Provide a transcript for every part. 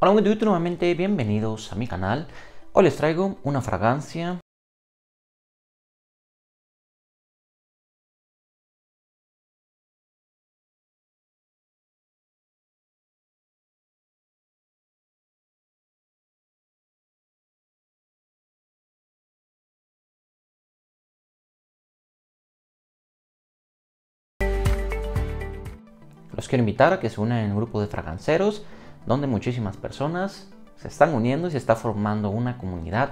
Hola, muy bien, nuevamente bienvenidos a mi canal. Hoy les traigo una fragancia . Los quiero invitar a que se unan en un grupo de fraganceros donde muchísimas personas se están uniendo y se está formando una comunidad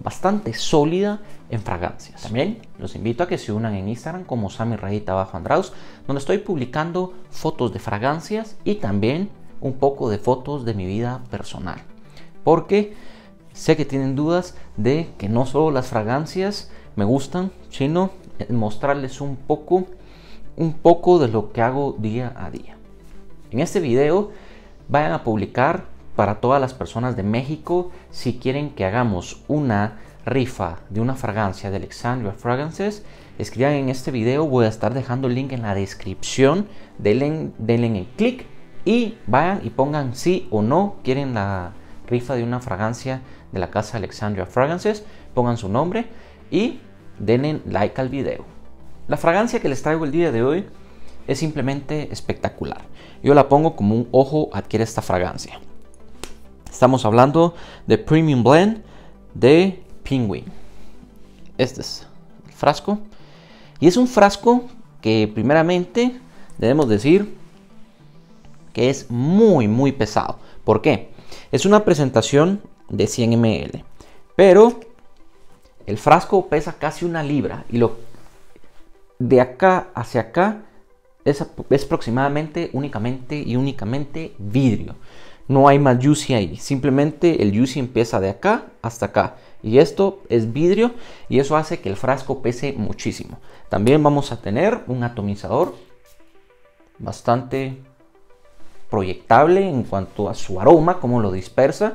bastante sólida en fragancias. También los invito a que se unan en Instagram como Samy_Andraus, donde estoy publicando fotos de fragancias y también un poco de fotos de mi vida personal. Porque sé que tienen dudas de que no solo las fragancias me gustan, sino mostrarles un poco de lo que hago día a día. En este video vayan a publicar para todas las personas de México si quieren que hagamos una rifa de una fragancia de Alexandria Fragrances. Escriban en este video, voy a estar dejando el link en la descripción, denle el clic y vayan y pongan sí o no quieren la rifa de una fragancia de la casa Alexandria Fragrances, pongan su nombre y denle like al video. La fragancia que les traigo el día de hoy es simplemente espectacular. Yo la pongo como un ojo adquiere esta fragancia. Estamos hablando de Premium Blend de Penguin. Este es el frasco. Y es un frasco que primeramente debemos decir que es muy pesado. ¿Por qué? Es una presentación de 100 ml. Pero el frasco pesa casi una libra y de acá hacia acá es aproximadamente únicamente vidrio. No hay más juicy ahí. Simplemente el juicy empieza de acá hasta acá. Y esto es vidrio y eso hace que el frasco pese muchísimo. También vamos a tener un atomizador bastante proyectable en cuanto a su aroma, cómo lo dispersa.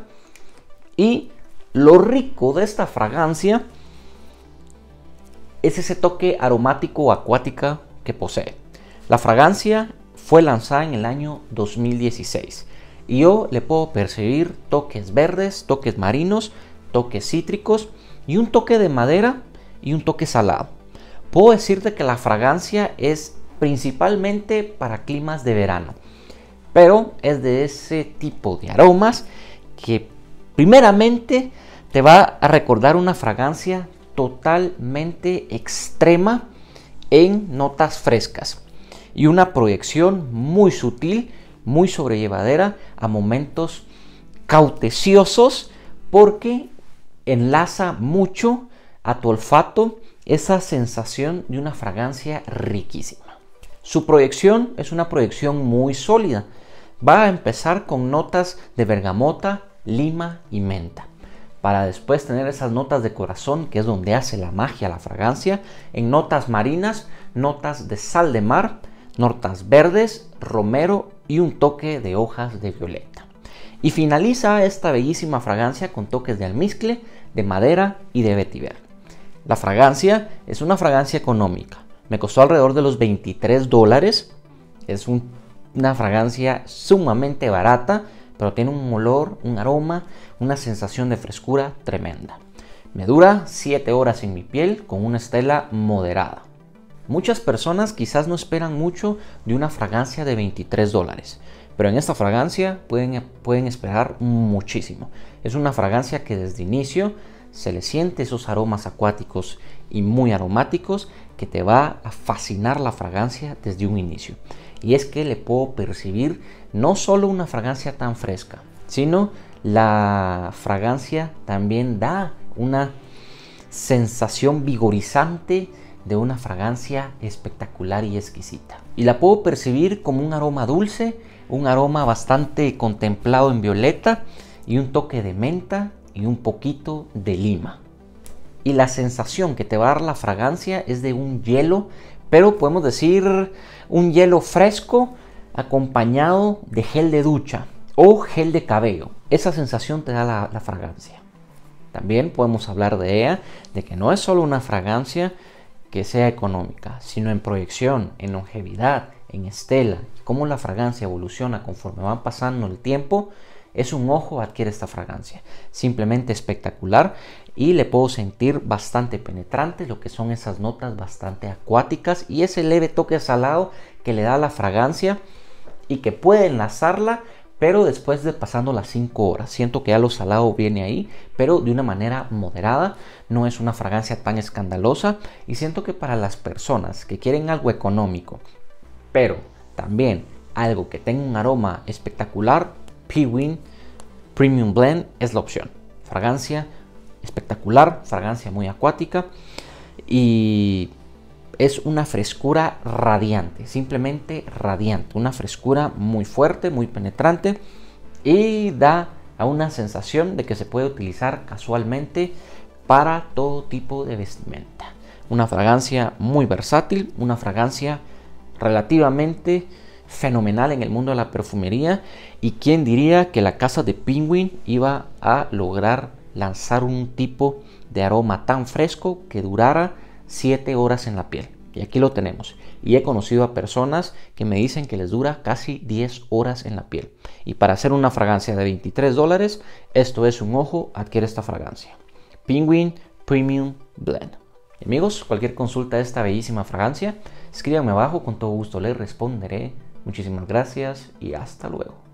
Y lo rico de esta fragancia es ese toque aromático acuático que posee. La fragancia fue lanzada en el año 2016 y yo le puedo percibir toques verdes, toques marinos, toques cítricos y un toque de madera y un toque salado. Puedo decirte que la fragancia es principalmente para climas de verano, pero es de ese tipo de aromas que primeramente te va a recordar una fragancia totalmente extrema en notas frescas y una proyección muy sutil, muy sobrellevadera a momentos cautelosos, porque enlaza mucho a tu olfato esa sensación de una fragancia riquísima. Su proyección es una proyección muy sólida. Va a empezar con notas de bergamota, lima y menta, para después tener esas notas de corazón, que es donde hace la magia la fragancia, en notas marinas, notas de sal de mar, notas verdes, romero y un toque de hojas de violeta. Y finaliza esta bellísima fragancia con toques de almizcle, de madera y de vetiver. La fragancia es una fragancia económica. Me costó alrededor de los $23. Es una fragancia sumamente barata, pero tiene un olor, un aroma, una sensación de frescura tremenda. Me dura 7 horas en mi piel con una estela moderada. Muchas personas quizás no esperan mucho de una fragancia de $23, pero en esta fragancia pueden esperar muchísimo. Es una fragancia que desde inicio se le siente esos aromas acuáticos y muy aromáticos que te va a fascinar la fragancia desde un inicio. Y es que le puedo percibir no solo una fragancia tan fresca, sino la fragancia también da una sensación vigorizante de una fragancia espectacular y exquisita. Y la puedo percibir como un aroma dulce, un aroma bastante contemplado en violeta y un toque de menta y un poquito de lima. Y la sensación que te va a dar la fragancia es de un hielo, pero podemos decir un hielo fresco acompañado de gel de ducha o gel de cabello. Esa sensación te da la fragancia. También podemos hablar de ella, de que no es solo una fragancia que sea económica, sino en proyección, en longevidad, en estela, cómo la fragancia evoluciona conforme van pasando el tiempo es un ojo adquiere esta fragancia. Simplemente espectacular, y le puedo sentir bastante penetrante lo que son esas notas bastante acuáticas y ese leve toque salado que le da la fragancia y que puede enlazarla, pero después de pasando las 5 horas, siento que ya lo salado viene ahí, pero de una manera moderada. No es una fragancia tan escandalosa y siento que para las personas que quieren algo económico, pero también algo que tenga un aroma espectacular, Penguin Premium Blend es la opción. Fragancia espectacular, fragancia muy acuática y es una frescura radiante, simplemente radiante, una frescura muy fuerte, muy penetrante, y da a una sensación de que se puede utilizar casualmente para todo tipo de vestimenta. Una fragancia muy versátil, una fragancia relativamente fenomenal en el mundo de la perfumería, y quién diría que la casa de Penguin iba a lograr lanzar un tipo de aroma tan fresco que durara 7 horas en la piel. Y aquí lo tenemos, y he conocido a personas que me dicen que les dura casi 10 horas en la piel. Y para hacer una fragancia de $23, esto es un ojo adquiere esta fragancia, Penguin Premium Blend. Y amigos, cualquier consulta de esta bellísima fragancia, escríbanme abajo, con todo gusto les responderé. Muchísimas gracias y hasta luego.